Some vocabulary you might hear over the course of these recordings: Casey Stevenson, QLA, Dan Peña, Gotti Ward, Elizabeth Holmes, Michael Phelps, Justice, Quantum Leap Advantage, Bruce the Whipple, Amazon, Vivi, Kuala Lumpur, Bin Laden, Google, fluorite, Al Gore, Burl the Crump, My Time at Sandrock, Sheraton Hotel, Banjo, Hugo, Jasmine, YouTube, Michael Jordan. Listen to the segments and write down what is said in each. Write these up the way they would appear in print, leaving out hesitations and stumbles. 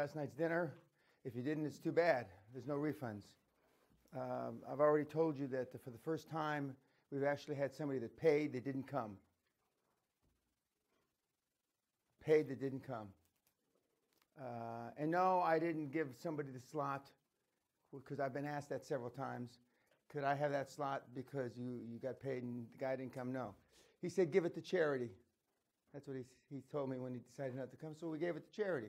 last night's dinner. If you didn't, it's too bad. There's no refunds. I've already told you that for the first time, we've actually had somebody that paid that didn't come. Paid that didn't come. And no, I didn't give somebody the slot, because I've been asked that several times. Could I have that slot because you got paid and the guy didn't come? No. He said, give it to charity. That's what he told me when he decided not to come, so we gave it to charity.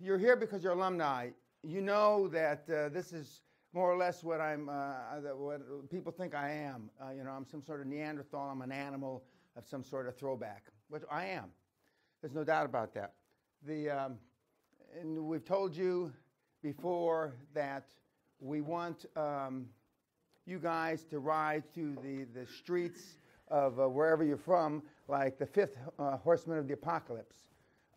You're here because you're alumni. You know that this is more or less what I'm, what people think I am. You know, I'm some sort of Neanderthal. I'm an animal of some sort of throwback, which I am. There's no doubt about that. And we've told you before that we want you guys to ride to the streets of wherever you're from, like the fifth horseman of the apocalypse.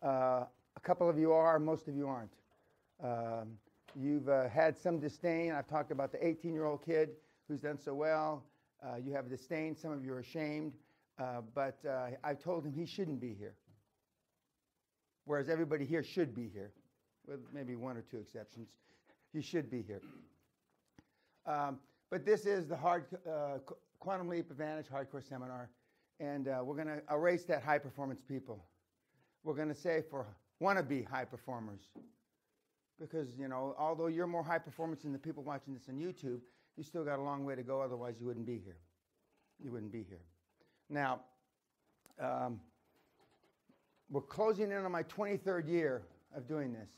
A couple of you are, most of you aren't. You've had some disdain. I've talked about the 18-year-old kid who's done so well. You have disdain. Some of you are ashamed. But I told him he shouldn't be here, whereas everybody here should be here, with maybe one or two exceptions. You should be here. But this is the hard, Quantum Leap Advantage Hardcore Seminar, and we're going to erase that high-performance people. We're going to say for wannabe high performers. Because, you know, although you're more high performance than the people watching this on YouTube, you still got a long way to go, otherwise you wouldn't be here. You wouldn't be here. Now, we're closing in on my 23rd year of doing this.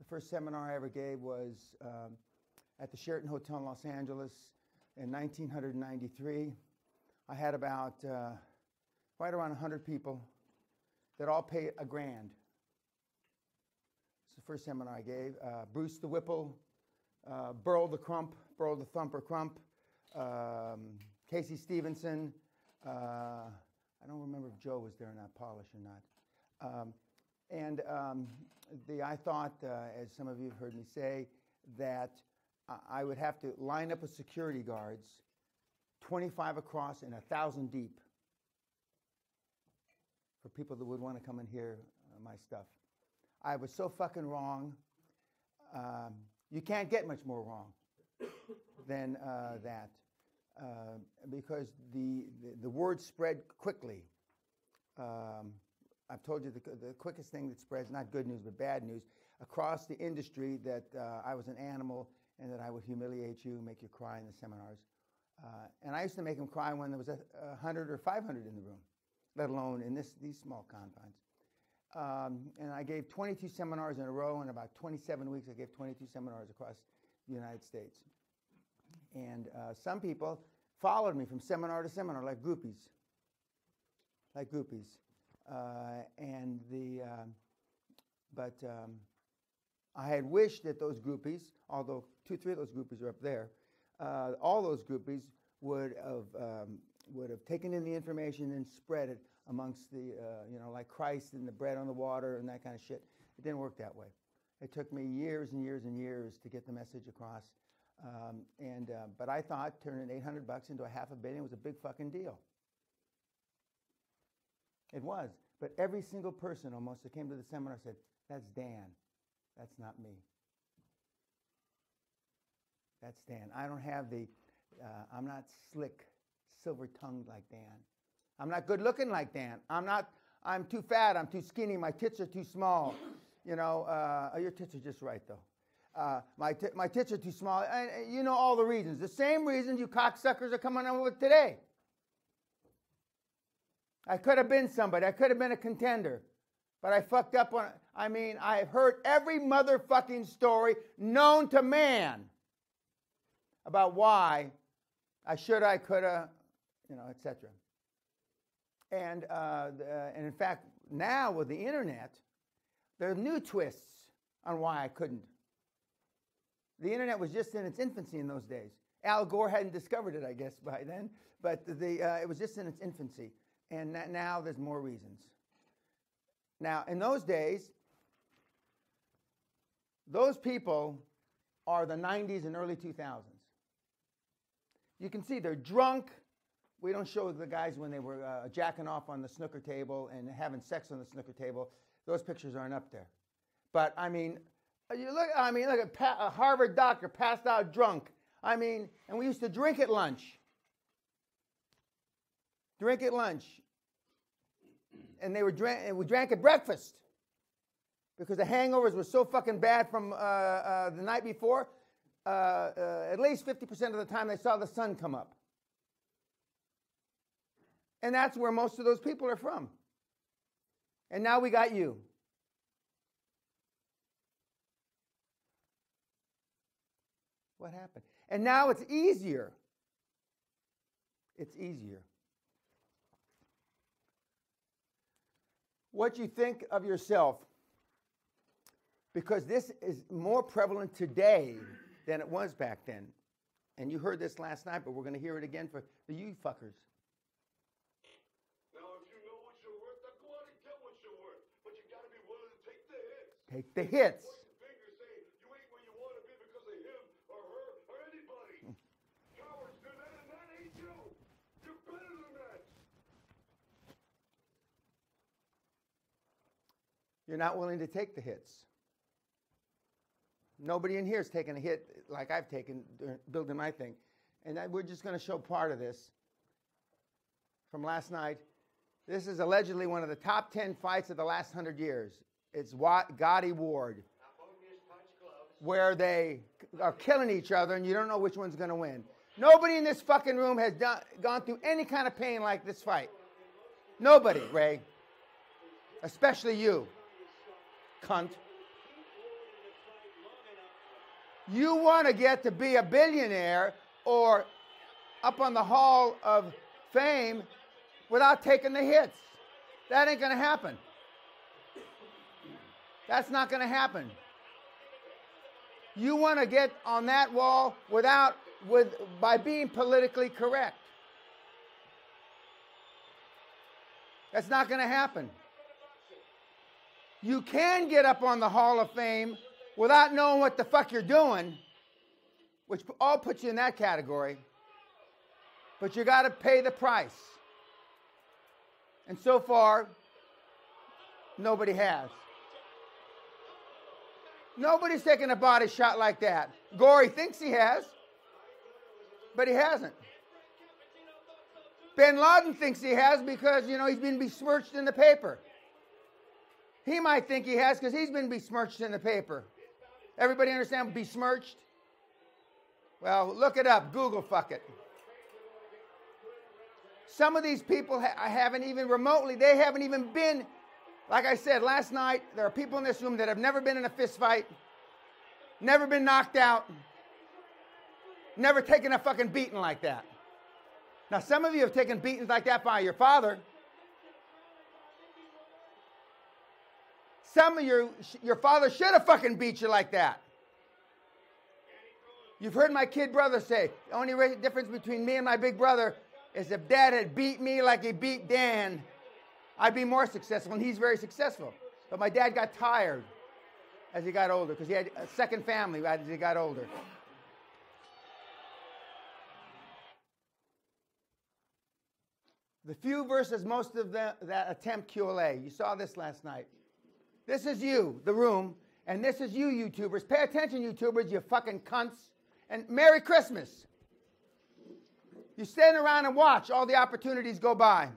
The first seminar I ever gave was at the Sheraton Hotel in Los Angeles in 1993. I had about right around 100 people that all paid $1,000. It's the first seminar I gave. Bruce the Whipple, Burl the Crump, Burl the Thumper Crump, Casey Stevenson. I don't remember if Joe was there or not, Polish or not. I thought, as some of you have heard me say, that I would have to line up with security guards, 25 across and 1,000 deep, for people that would want to come and hear my stuff. I was so fucking wrong. You can't get much more wrong than that, because the word spread quickly. I've told you the quickest thing that spreads, not good news, but bad news, across the industry, that I was an animal and that I would humiliate you, make you cry in the seminars. And I used to make them cry when there was 100 or 500 in the room, let alone in these small confines. And I gave 22 seminars in a row. In about 27 weeks, I gave 22 seminars across the United States. And some people followed me from seminar to seminar, like groupies. Like groupies. I had wished that those groupies, although 2 or 3 of those groupies are up there, all those groupies would have taken in the information and spread it amongst the, you know, like Christ and the bread on the water and that kind of shit. It didn't work that way. It took me years and years and years to get the message across. But I thought turning $800 into $500 million was a big fucking deal. It was. But every single person almost that came to the seminar said, that's Dan. That's not me. That's Dan. I don't have the, I'm not slick, silver-tongued like Dan. I'm not good-looking like Dan. I'm too fat. I'm too skinny. My tits are too small. You know, your tits are just right, though. My tits are too small. And you know all the reasons. The same reasons you cocksuckers are coming up with today. I could have been somebody. I could have been a contender. But I fucked up on it. I mean, I've heard every motherfucking story known to man about why I should, I could have, you know, etc. And in fact, now with the internet, there are new twists on why I couldn't. The internet was just in its infancy in those days. Al Gore hadn't discovered it, I guess, by then, but it was just in its infancy. And now there's more reasons. Now, in those days, those people are the 90s and early 2000s. You can see they're drunk. We don't show the guys when they were jacking off on the snooker table and having sex on the snooker table. Those pictures aren't up there. But I mean, you look. I mean, look at a Harvard doctor passed out drunk. I mean, and we used to drink at lunch. Drink at lunch. And they were we drank at breakfast because the hangovers were so fucking bad from the night before. At least 50% of the time they saw the sun come up. And that's where most of those people are from. And now we got you. What happened? And now it's easier. It's easier. What you think of yourself, because this is more prevalent today than it was back then. And you heard this last night, but we're going to hear it again for you fuckers. Now, if you know what you're worth, then go out and get what you're worth. But you got to be willing to take the hits. Take the hits. Point the finger saying you ain't where you want to be because of him or her or anybody. Cowards do that, and that ain't you. You're better than that. You're not willing to take the hits. Nobody in here is taking a hit like I've taken building my thing. And we're just going to show part of this from last night. This is allegedly one of the top 10 fights of the last 100 years. It's Gotti Ward, where they are killing each other and you don't know which one's going to win. Nobody in this fucking room has gone through any kind of pain like this fight. Nobody, Ray. Especially you, cunt. You want to get to be a billionaire or up on the Hall of Fame without taking the hits. That ain't going to happen. That's not going to happen. You want to get on that wall without, by being politically correct. That's not going to happen. You can get up on the Hall of Fame without knowing what the fuck you're doing, which all puts you in that category, but you got to pay the price. And so far, nobody has. Nobody's taken a body shot like that. Gory thinks he has, but he hasn't. Bin Laden thinks he has because, you know, he's been besmirched in the paper. He might think he has because he's been besmirched in the paper. Everybody understand besmirched? Well, look it up. Google, fuck it. Some of these people haven't even remotely, they haven't even been, like I said last night, there are people in this room that have never been in a fist fight, never been knocked out, never taken a fucking beating like that. Now, some of you have taken beatings like that by your father. Some of your father should have fucking beat you like that. You've heard my kid brother say, the only difference between me and my big brother is if Dad had beat me like he beat Dan, I'd be more successful, and he's very successful. But my dad got tired as he got older because he had a second family as he got older. The few versus most of them that attempt QLA. You saw this last night. This is you, the room, and this is you, YouTubers. Pay attention, YouTubers, you fucking cunts. And Merry Christmas. You stand around and watch all the opportunities go by.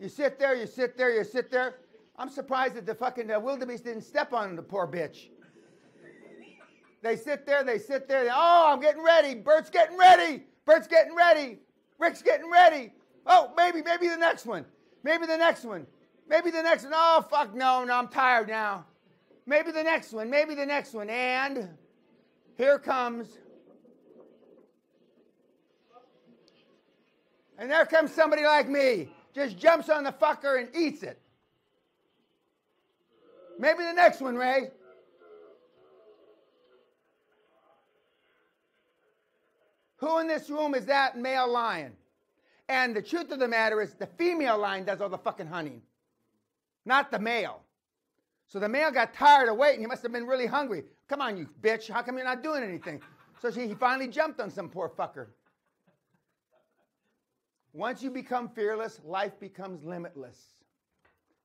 You sit there, you sit there, you sit there. I'm surprised that the fucking wildebeest didn't step on the poor bitch. They sit there, they sit there. Oh, I'm getting ready. Bert's getting ready. Bert's getting ready. Rick's getting ready. Oh, maybe the next one. Maybe the next one. Maybe the next one. Oh, fuck, no, I'm tired now. Maybe the next one. Maybe the next one. And here comes. And there comes somebody like me. Just jumps on the fucker and eats it. Maybe the next one, Ray. Who in this room is that male lion? And the truth of the matter is the female lion does all the fucking hunting. Not the male. So the male got tired of waiting. He must have been really hungry. Come on, you bitch. How come you're not doing anything? So he finally jumped on some poor fucker. Once you become fearless, life becomes limitless.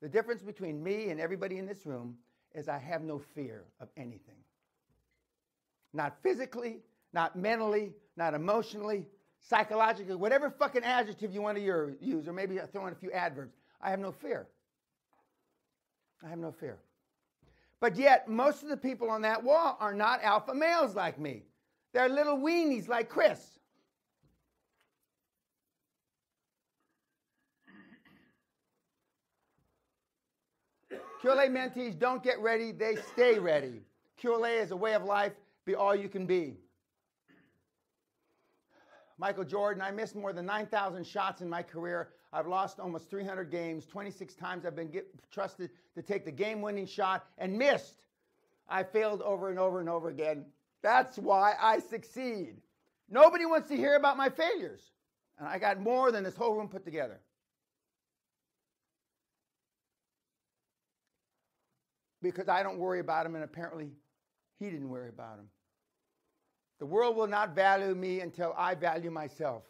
The difference between me and everybody in this room is I have no fear of anything. Not physically, not mentally, not emotionally, psychologically, whatever fucking adjective you want to use, or maybe throw in a few adverbs. I have no fear. I have no fear. But yet, most of the people on that wall are not alpha males like me. They're little weenies like Chris. QLA mentees don't get ready, they stay ready. QLA is a way of life, be all you can be. Michael Jordan, I missed more than 9,000 shots in my career. I've lost almost 300 games. 26 times I've been trusted to take the game-winning shot and missed. I failed over and over and over again. That's why I succeed. Nobody wants to hear about my failures. And I got more than this whole room put together. Because I don't worry about him, and apparently he didn't worry about him. The world will not value me until I value myself.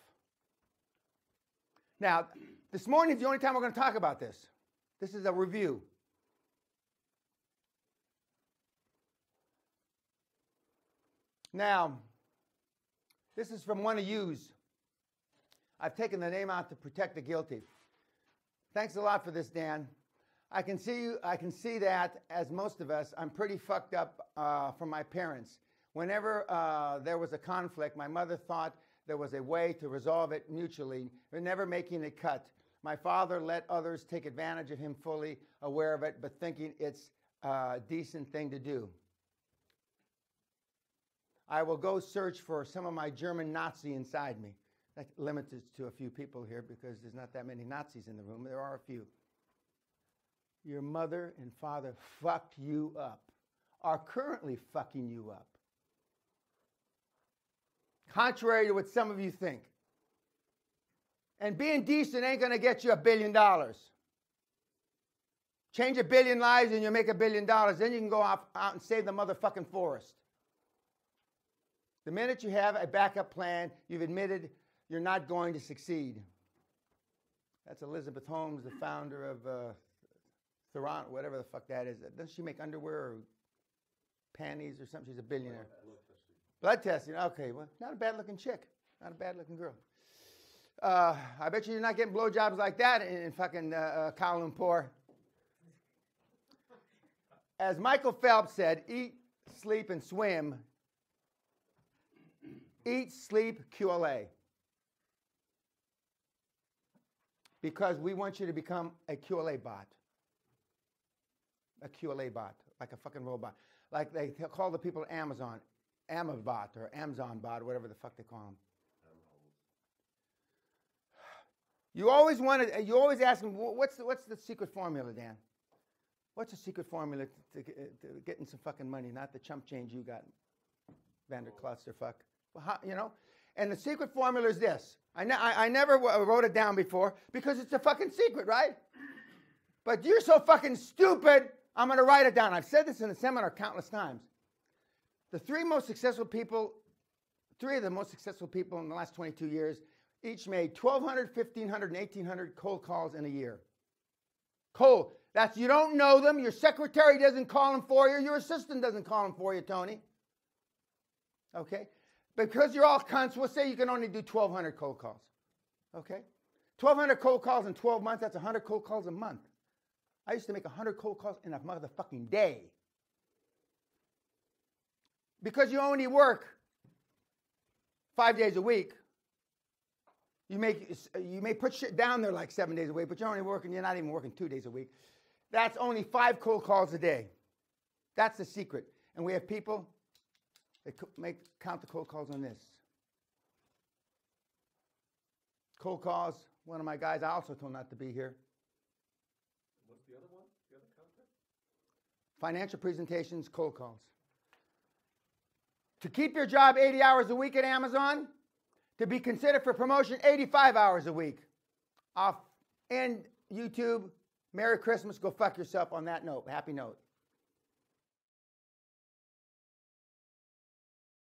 Now, this morning is the only time we're going to talk about this. This is a review. Now, this is from one of yous. I've taken the name out to protect the guilty. Thanks a lot for this, Dan. I can see you. I can see that, as most of us, I'm pretty fucked up from my parents. Whenever there was a conflict, my mother thought there was a way to resolve it mutually, but never making a cut. My father let others take advantage of him, fully aware of it, but thinking it's a decent thing to do. I will go search for some of my German Nazi inside me. That limits it to a few people here because there's not that many Nazis in the room. There are a few. Your mother and father fucked you up, are currently fucking you up. Contrary to what some of you think. And being decent ain't going to get you $1 billion. Change 1 billion lives and you'll make $1 billion. Then you can go out and save the motherfucking forest. The minute you have a backup plan, you've admitted you're not going to succeed. That's Elizabeth Holmes, the founder of Toronto, whatever the fuck that is. Doesn't she make underwear or panties or something? She's a billionaire. Blood testing, okay, well, not a bad-looking chick. Not a bad-looking girl. I bet you're not getting blowjobs like that in fucking Kuala Lumpur. As Michael Phelps said, eat, sleep, and swim. Eat, sleep, QLA. Because we want you to become a QLA bot. A QLA bot, like a fucking robot. Like they call the people at Amazon. Amabot or Amazon bot, or whatever the fuck they call them. You always wanted. You always ask them, what's the secret formula, Dan? What's the secret formula to getting some fucking money, not the chump change you got, Vanderklutz or fuck, well, how, you know? And the secret formula is this. I never wrote it down before because it's a fucking secret, right? But you're so fucking stupid. I'm gonna write it down. I've said this in a seminar countless times. The three of the most successful people in the last 22 years, each made 1,200, 1,500, and 1,800 cold calls in a year. Cold. That's, you don't know them. Your secretary doesn't call them for you. Your assistant doesn't call them for you, Tony. Okay? Because you're all cunts, we'll say you can only do 1,200 cold calls. Okay? 1,200 cold calls in 12 months, that's 100 cold calls a month. I used to make 100 cold calls in a motherfucking day. Because you only work 5 days a week, you may put shit down there like 7 days a week, but you're not even working 2 days a week. That's only 5 cold calls a day. That's the secret. And we have people that count the cold calls on this. Cold calls, one of my guys, I also told not to be here. What's the other one? The other concept? Financial presentations, cold calls. To keep your job 80 hours a week at Amazon, to be considered for promotion 85 hours a week. I'll end YouTube. Merry Christmas. Go fuck yourself on that note. Happy note.